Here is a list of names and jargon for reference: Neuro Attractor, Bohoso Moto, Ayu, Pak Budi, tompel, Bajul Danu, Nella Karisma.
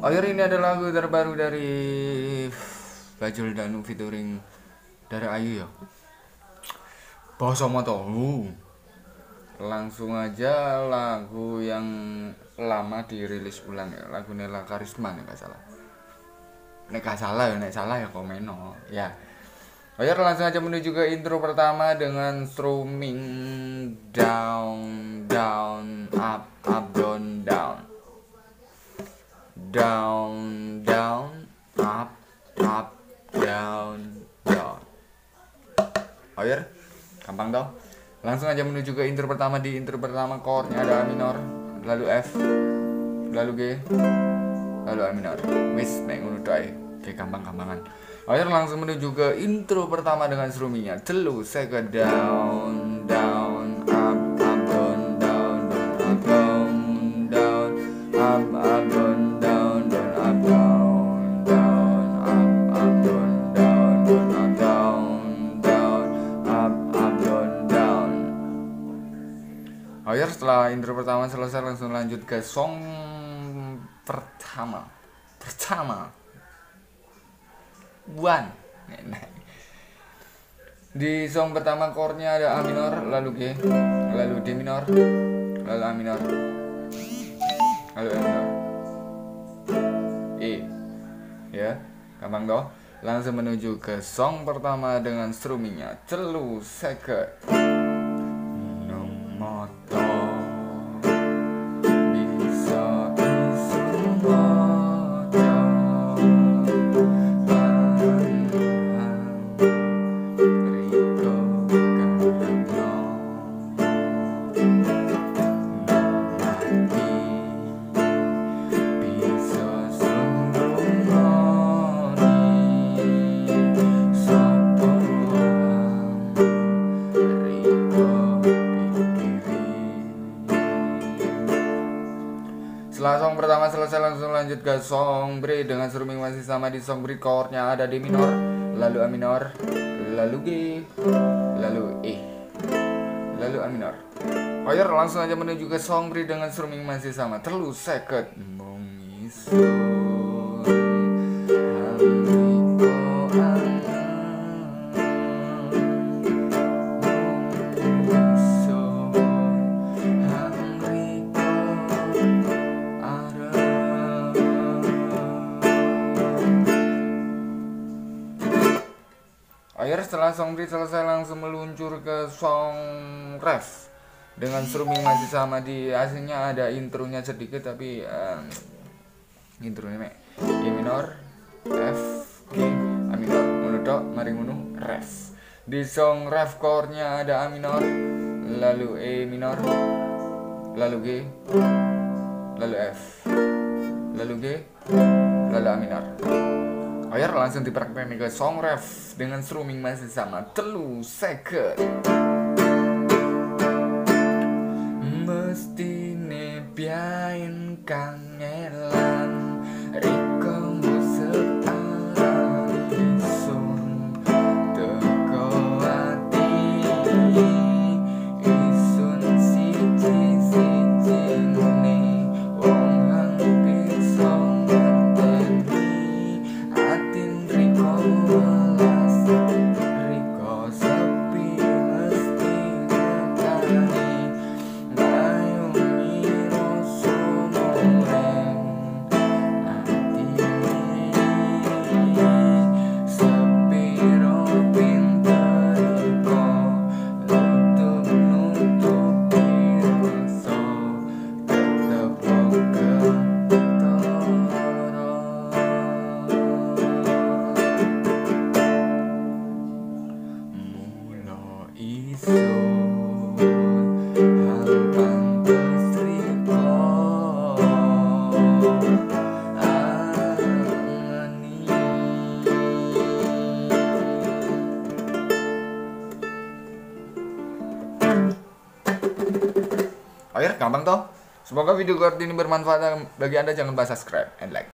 Akhir ini ada lagu terbaru dari Bajul Danu featuring dari Ayu ya, Bohoso Moto. Langsung aja lagu yang lama dirilis ulang ya, lagu Nella Karisma nih, gak salah ya komeno ya. Ayo langsung aja menuju ke intro pertama dengan strumming down down up up down down down down up up down down. Ayo gampang dong. Langsung aja menuju ke intro pertama. Di intro pertama chordnya ada A minor, lalu F, lalu G, lalu A minor. Wis nek ngono tok. Oke, gampang-gampangan. Ayo langsung menuju ke intro pertama dengan strummingnya. Celu second down down up up down down up down down up up down down up down down up up down down down down up up down down. Ayo setelah intro pertama selesai langsung lanjut ke song pertama. Buan. Di song pertama chordnya ada A minor, lalu G, lalu D minor, lalu A minor, lalu E minor, E. Ya, gampang toh. Langsung menuju ke song pertama dengan strummingnya. Celu second. Setelah song pertama selesai langsung lanjut ke song bridge dengan strumming masih sama. Di song bridge chordnya ada D minor, lalu A minor, lalu G, lalu E, lalu A minor. Ayo langsung aja menuju ke song bridge dengan strumming masih sama. Terlalu seket. Akhir setelah song bridge selesai langsung meluncur ke song ref dengan strumming masih sama. Di aslinya ada intronya sedikit tapi intronya E minor, F, G, A minor, menudo, mari ngunu ref. Di song ref chordnya ada A minor, lalu E minor, lalu G, lalu F, lalu G, lalu A minor. Ayo langsung dipraktekin ke song ref dengan strumming masih sama. Telu second. Mesti ne biain kang elan riko musik alam isun teko hati isun siji ne wong hampir song gampang toh. Semoga video kali ini bermanfaat bagi Anda. Jangan lupa subscribe and like.